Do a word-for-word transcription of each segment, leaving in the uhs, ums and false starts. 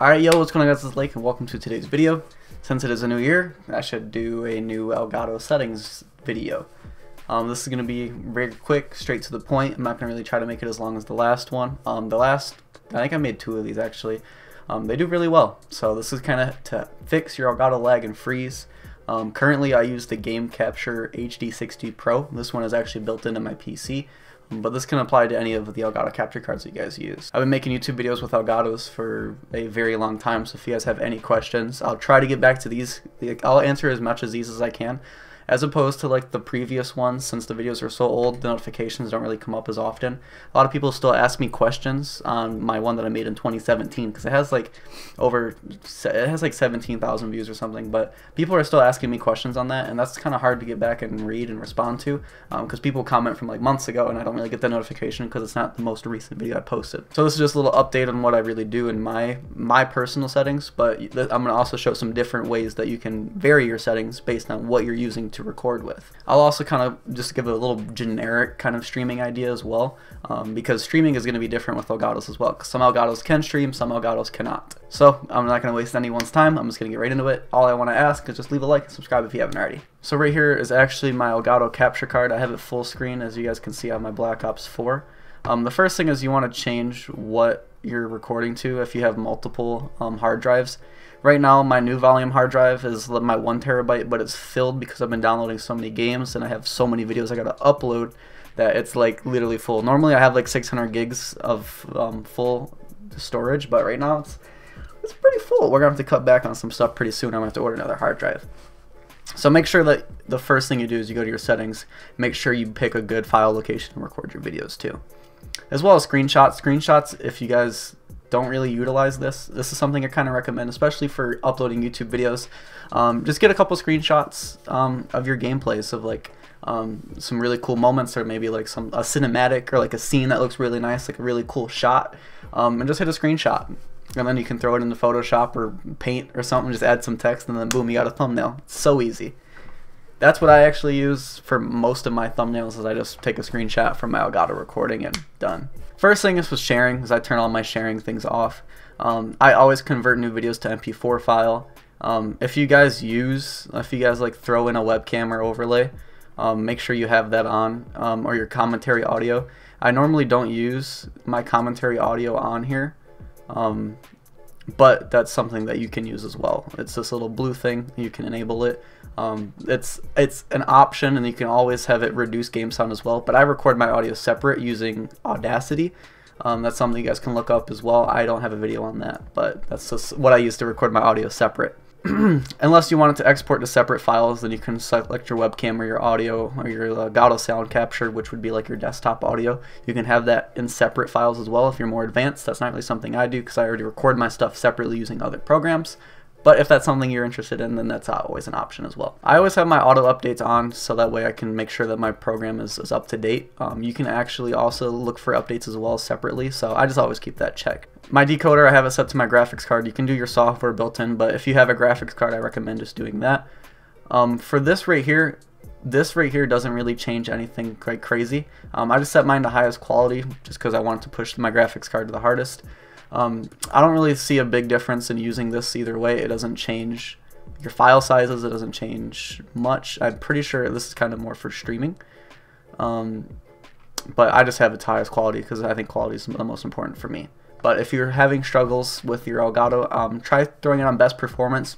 Alright, yo, what's going on guys, this is Lake and welcome to today's video. Since it is a new year, I should do a new Elgato settings video. Um, this is going to be very quick, straight to the point. I'm not going to really try to make it as long as the last one. Um, the last, I think I made two of these actually. Um, they do really well, so this is kind of to fix your Elgato lag and freeze. Um, currently I use the Game Capture H D sixty Pro. This one is actually built into my P C. But this can apply to any of the Elgato capture cards that you guys use. I've been making YouTube videos with Elgatos for a very long time, so if you guys have any questions, I'll try to get back to these. I'll answer as much of these as I can, as opposed to like the previous ones. Since the videos are so old, the notifications don't really come up as often. A lot of people still ask me questions on my one that I made in twenty seventeen, because it has like over, it has like seventeen thousand views or something, but people are still asking me questions on that, and that's kind of hard to get back and read and respond to, because um, people comment from like months ago, and I don't really get the notification because it's not the most recent video I posted. So this is just a little update on what I really do in my my personal settings, but I'm going to also show some different ways that you can vary your settings based on what you're using to record with. I'll also kind of just give it a little generic kind of streaming idea as well, um, because streaming is going to be different with Elgatos as well, because some Elgatos can stream, some Elgatos cannot. So I'm not going to waste anyone's time, I'm just going to get right into it. All I want to ask is just leave a like and subscribe if you haven't already. So right here is actually my Elgato capture card. I have it full screen, as you guys can see, on my Black Ops four. Um, the first thing is you want to change what you're recording to if you have multiple um, hard drives. Right now my new volume hard drive is my one terabyte, but it's filled because I've been downloading so many games and I have so many videos I gotta upload that it's like literally full. Normally I have like six hundred gigs of um, full storage, but right now it's, it's pretty full. We're gonna have to cut back on some stuff pretty soon. I'm gonna have to order another hard drive. So make sure that the first thing you do is you go to your settings, make sure you pick a good file location and record your videos too. As well as screenshots. Screenshots, if you guys don't really utilize this, this is something I kind of recommend, especially for uploading YouTube videos. Um, just get a couple screenshots um, of your gameplays, of like um, some really cool moments, or maybe like some a cinematic or like a scene that looks really nice, like a really cool shot, um, and just hit a screenshot. And then you can throw it into Photoshop or Paint or something, just add some text, and then boom, you got a thumbnail. It's so easy. That's what I actually use for most of my thumbnails, is I just take a screenshot from my Elgato recording and done. First thing is with sharing, is I turn all my sharing things off. Um, I always convert new videos to M P four file. Um, if you guys use, if you guys like throw in a webcam or overlay, um, make sure you have that on, um, or your commentary audio. I normally don't use my commentary audio on here. Um, But that's something that you can use as well. It's this little blue thing. You can enable it. Um, it's it's an option, and you can always have it reduce game sound as well. But I record my audio separate using Audacity. Um, that's something you guys can look up as well. I don't have a video on that, but that's just what I use to record my audio separate. Unless you want it to export to separate files, then you can select your webcam or your audio or your Elgato sound capture, which would be like your desktop audio. You can have that in separate files as well if you're more advanced. That's not really something I do because I already record my stuff separately using other programs. But if that's something you're interested in, then that's always an option as well. I always have my auto updates on, so that way I can make sure that my program is, is up to date. Um, you can actually also look for updates as well separately, so I just always keep that checked. My decoder, I have it set to my graphics card. You can do your software built in, but if you have a graphics card, I recommend just doing that. Um, for this right here, this right here doesn't really change anything quite crazy. Um, I just set mine to highest quality just because I wanted to push my graphics card to the hardest. Um, I don't really see a big difference in using this either way. It doesn't change your file sizes, it doesn't change much. I'm pretty sure this is kind of more for streaming. Um, but I just have it to highest quality because I think quality is the most important for me. But if you're having struggles with your Elgato, um, try throwing it on best performance.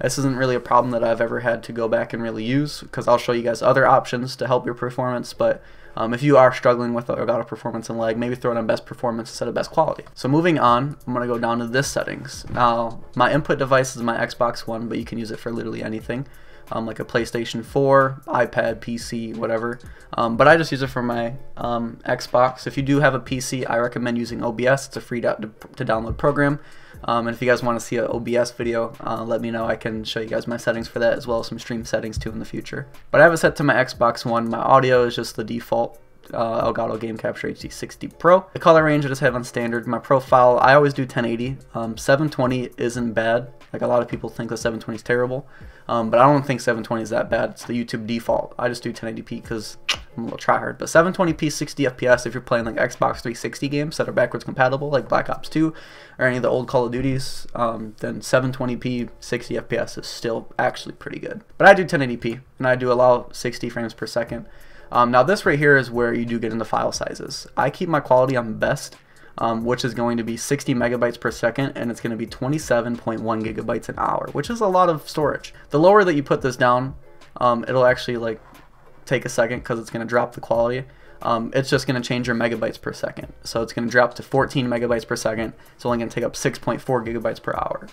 This isn't really a problem that I've ever had to go back and really use, because I'll show you guys other options to help your performance. But um, if you are struggling with Elgato performance and lag, maybe throw it on best performance instead of best quality. So moving on, I'm going to go down to this settings. Now, my input device is my Xbox One, but you can use it for literally anything, um, like a PlayStation four, iPad, P C, whatever. Um, but I just use it for my um, Xbox. If you do have a P C, I recommend using O B S. It's a free to, to download program. Um, and if you guys want to see an O B S video, uh, let me know. I can show you guys my settings for that, as well as some stream settings too in the future. But I have it set to my Xbox One. My audio is just the default uh, Elgato Game Capture H D sixty Pro. The color range I just have on standard. My profile, I always do ten eighty. Um, seven twenty isn't bad. Like, a lot of people think that seven twenty is terrible, um, but I don't think seven twenty is that bad. It's the YouTube default. I just do ten eighty p because I'm a little tryhard, but seven twenty p sixty F P S if you're playing like Xbox three sixty games that are backwards compatible, like Black Ops two or any of the old Call of Duties, um, then seven twenty p sixty F P S is still actually pretty good. But I do ten eighty p, and I do allow sixty frames per second. Um, now this right here is where you do get into file sizes. I keep my quality on best, um, which is going to be sixty megabytes per second, and it's going to be twenty-seven point one gigabytes an hour, which is a lot of storage. The lower that you put this down, um, it'll actually like take a second because it's going to drop the quality. Um, it's just going to change your megabytes per second. So it's going to drop to fourteen megabytes per second. It's only going to take up six point four gigabytes per hour.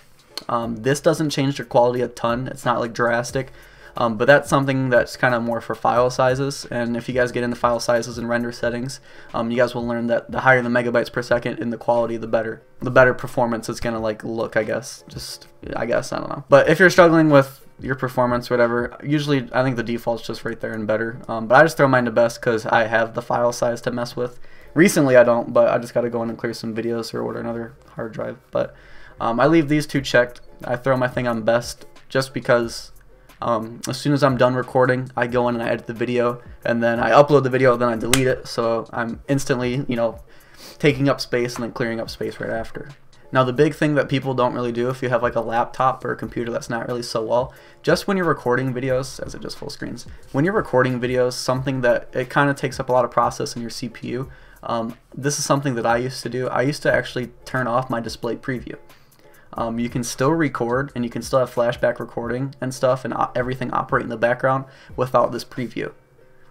Um, this doesn't change your quality a ton. It's not like drastic. Um, but that's something that's kind of more for file sizes, and if you guys get into file sizes and render settings, um, you guys will learn that the higher the megabytes per second in the quality, the better the better performance is gonna like look, I guess. Just I guess I don't know. But if you're struggling with your performance, whatever, usually I think the default's just right there and better. Um, but I just throw mine to best because I have the file size to mess with. Recently I don't, but I just got to go in and clear some videos or order another hard drive. But um, I leave these two checked. I throw my thing on best just because. Um, as soon as I'm done recording, I go in and I edit the video, and then I upload the video, then I delete it, so I'm instantly, you know, taking up space and then clearing up space right after. Now the big thing that people don't really do if you have like a laptop or a computer that's not really so well, just when you're recording videos, as it just full screens, when you're recording videos, something that it kind of takes up a lot of process in your C P U, um, this is something that I used to do. I used to actually turn off my display preview. Um, you can still record, and you can still have flashback recording and stuff, and everything operate in the background without this preview.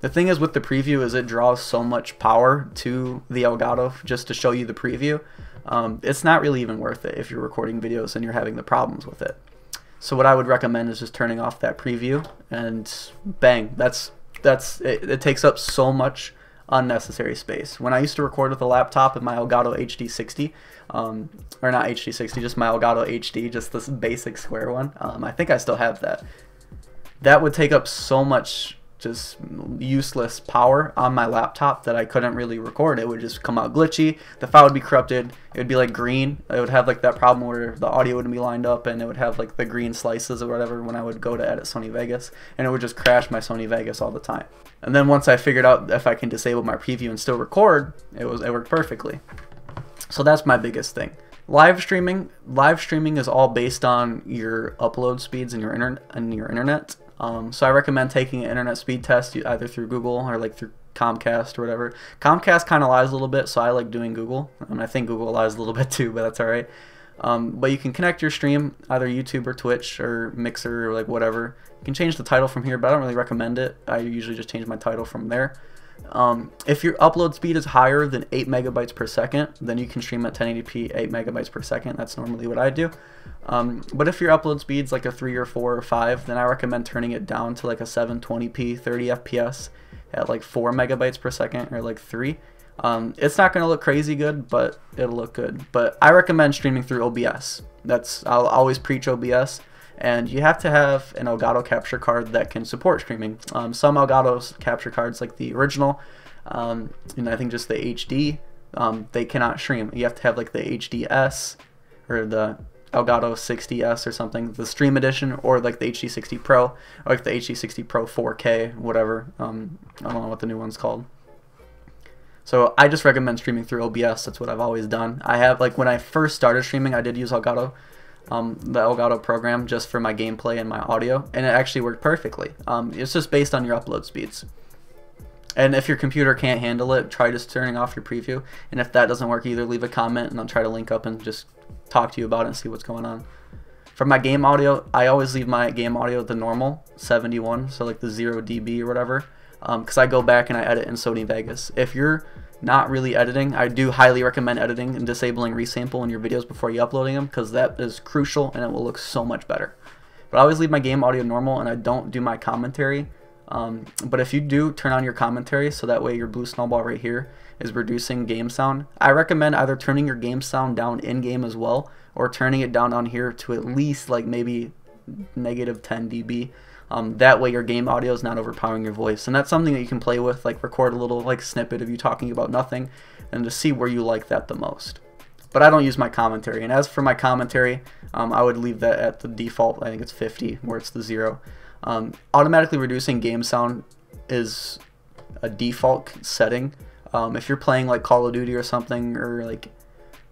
The thing is with the preview is it draws so much power to the Elgato just to show you the preview. Um, it's not really even worth it if you're recording videos and you're having the problems with it. So what I would recommend is just turning off that preview, and bang, that's that's it, it takes up so much unnecessary space. When I used to record with a laptop and my Elgato H D sixty, um, or not H D sixty, just my Elgato H D, just this basic square one, um, I think I still have that. That would take up so much just useless power on my laptop that I couldn't really record. It would just come out glitchy, the file would be corrupted, it would be like green, it would have like that problem where the audio wouldn't be lined up and it would have like the green slices or whatever when I would go to edit Sony Vegas, and it would just crash my Sony Vegas all the time. And then once I figured out if I can disable my preview and still record, it was it worked perfectly. So that's my biggest thing. Live streaming, live streaming is all based on your upload speeds and your internet and your internet. Um, so I recommend taking an internet speed test either through Google or like through Comcast or whatever. Comcast kind of lies a little bit, so I like doing Google. I mean, I think Google lies a little bit too, but that's all right. Um, but you can connect your stream, either YouTube or Twitch or Mixer or like whatever. You can change the title from here, but I don't really recommend it. I usually just change my title from there. Um, if your upload speed is higher than eight megabytes per second, then you can stream at ten eighty p eight megabytes per second. That's normally what I do. Um, but if your upload speed's like a three or four or five, then I recommend turning it down to like a seven twenty p thirty F P S at like four megabytes per second or like three. Um, it's not going to look crazy good, but it'll look good. But I recommend streaming through O B S. That's I'll always preach O B S, and you have to have an Elgato capture card that can support streaming. Um, some Elgato's capture cards, like the original, um, and I think just the H D, um, they cannot stream. You have to have like the H D S or the Elgato sixty S or something, the Stream Edition, or like the H D sixty Pro, or like the H D sixty Pro four K, whatever. Um, I don't know what the new one's called. So I just recommend streaming through O B S. That's what I've always done. I have, like, when I first started streaming, I did use Elgato, um, the Elgato program, just for my gameplay and my audio, and it actually worked perfectly. Um, it's just based on your upload speeds. And if your computer can't handle it, try just turning off your preview. And if that doesn't work either, leave a comment, and I'll try to link up and just talk to you about it and see what's going on. For my game audio, I always leave my game audio the normal, seventy-one, so like the zero D B or whatever. Because um, I go back and I edit in Sony Vegas. If you're not really editing, I do highly recommend editing and disabling resample in your videos before you uploading them, because that is crucial and it will look so much better. But I always leave my game audio normal, and I don't do my commentary. Um, but if you do, turn on your commentary, so that way your Blue Snowball right here is reducing game sound. I recommend either turning your game sound down in game as well, or turning it down on here to at least like maybe negative ten D B. Um, that way your game audio is not overpowering your voice, and that's something that you can play with. Like, record a little like snippet of you talking about nothing and to see where you like that the most. But I don't use my commentary, and as for my commentary, um, I would leave that at the default. I think it's fifty, where it's the zero. Um, automatically reducing game sound is a default setting. Um, if you're playing like Call of Duty or something, or like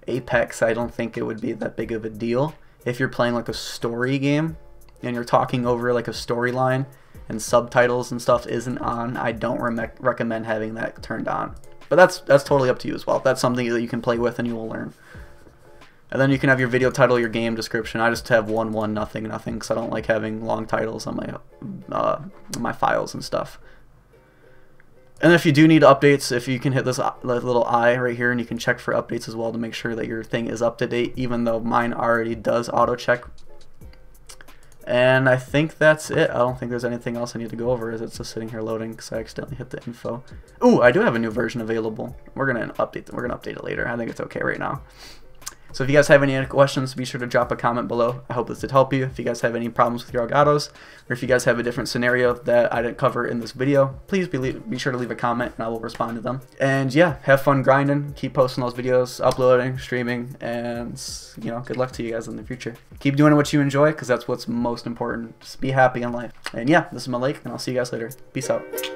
Apex, I don't think it would be that big of a deal. If you're playing like a story game and you're talking over like a storyline and subtitles and stuff isn't on, I don't re recommend having that turned on. But that's that's totally up to you as well. That's something that you can play with and you will learn. And then you can have your video title, your game description. I just have one, one, nothing, nothing, because I don't like having long titles on my uh, my files and stuff. And if you do need updates, if you can hit this little eye right here, and you can check for updates as well to make sure that your thing is up to date, even though mine already does auto-check. And I think that's it. I don't think there's anything else I need to go over, as it's just sitting here loading because I accidentally hit the info. Ooh, I do have a new version available. We're gonna update them. We're gonna update it later. I think it's okay right now. So if you guys have any questions, be sure to drop a comment below. I hope this did help you. If you guys have any problems with your Elgatos, or if you guys have a different scenario that I didn't cover in this video, please be, be sure to leave a comment and I will respond to them. And yeah, have fun grinding. Keep posting those videos, uploading, streaming, and you know, good luck to you guys in the future. Keep doing what you enjoy because that's what's most important. Just be happy in life. And yeah, this is Malik, and I'll see you guys later. Peace out.